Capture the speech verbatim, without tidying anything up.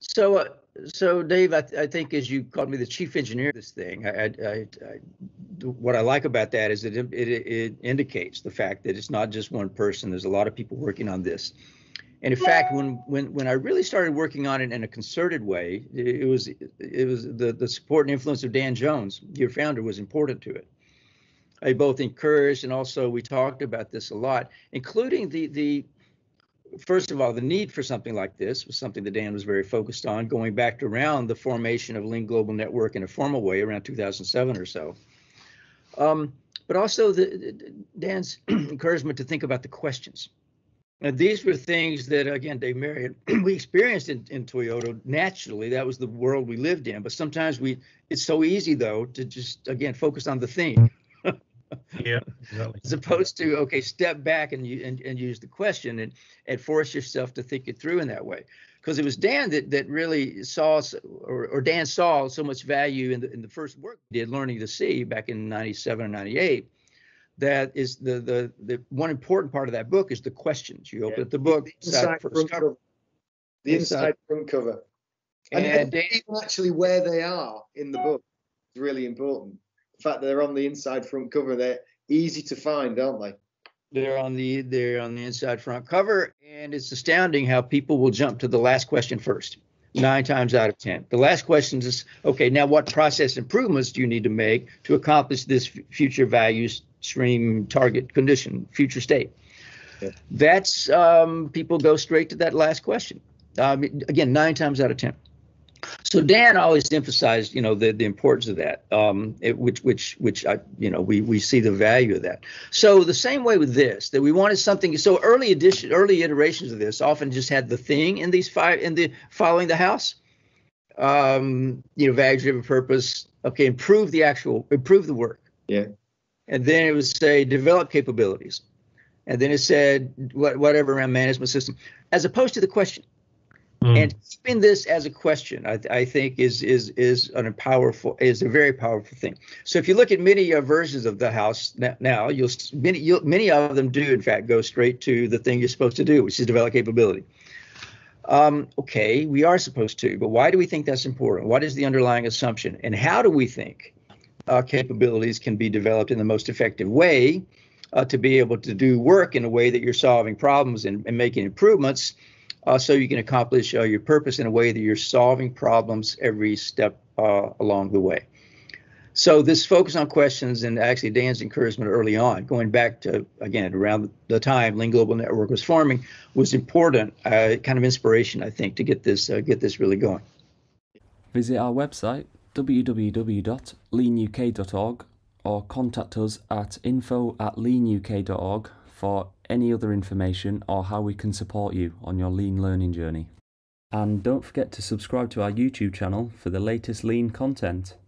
So, uh, so Dave, I, th I think as you called me the chief engineer of this thing, I, I, I, I, what I like about that is that it, it, it indicates the fact that it's not just one person. There's a lot of people working on this. And in fact, when when when I really started working on it in a concerted way, it, it was it was the the support and influence of Dan Jones, your founder, was important to it. I both encouraged and also we talked about this a lot, including the the. First of all, the need for something like this was something that Dan was very focused on, going back to around the formation of Lean Global Network in a formal way around two thousand seven or so. Um, but also the, the, Dan's encouragement to think about the questions. Now, these were things that, again, Dave Marion, we experienced in, in Toyota naturally. That was the world we lived in. But sometimes we, it's so easy, though, to just, again, focus on the thing. Yeah, exactly. As opposed to, okay, step back and, you, and and use the question and and force yourself to think it through in that way, because it was Dan that that really saw or, or Dan saw so much value in the in the first work he did, Learning to See, back in ninety-seven or ninety-eight. That is the the the one important part of that book is the questions. You open yeah. up the book, the inside first room cover, cover. the inside front cover, and, and Dan, even actually where they are in the book is really important. In fact, they're on the inside front cover. They're easy to find, aren't they? They're on the they're on the inside front cover, and it's astounding how people will jump to the last question first. Nine times out of ten, the last question is, okay, now what process improvements do you need to make to accomplish this future value stream target condition, future state? Yeah. That's um, people go straight to that last question. Um, again, nine times out of ten. So Dan always emphasized, you know, the the importance of that, um, it, which which which I, you know, we we see the value of that. So the same way with this, that we wanted something. So early edition, early iterations of this often just had the thing in these five in the following the house, um, you know, value driven purpose. Okay, improve the actual, improve the work. Yeah, and then it was say develop capabilities, and then it said what, whatever around management system, as opposed to the question. Mm. And spin this as a question, I, I think, is is is an powerful is a very powerful thing. So if you look at many uh, versions of the house now, you'll many you'll, many of them do in fact go straight to the thing you're supposed to do, which is develop capability. Um, okay, we are supposed to, but why do we think that's important? What is the underlying assumption, and how do we think uh, capabilities can be developed in the most effective way uh, to be able to do work in a way that you're solving problems and, and making improvements? Uh, so you can accomplish uh, your purpose in a way that you're solving problems every step uh, along the way. So this focus on questions and actually Dan's encouragement early on, going back to, again, around the time Lean Global Network was forming, was important, uh, kind of inspiration, I think, to get this, uh, get this really going. Visit our website, w w w dot lean u k dot org, or contact us at info at lean u k dot org for any other information or how we can support you on your lean learning journey. And don't forget to subscribe to our YouTube channel for the latest lean content.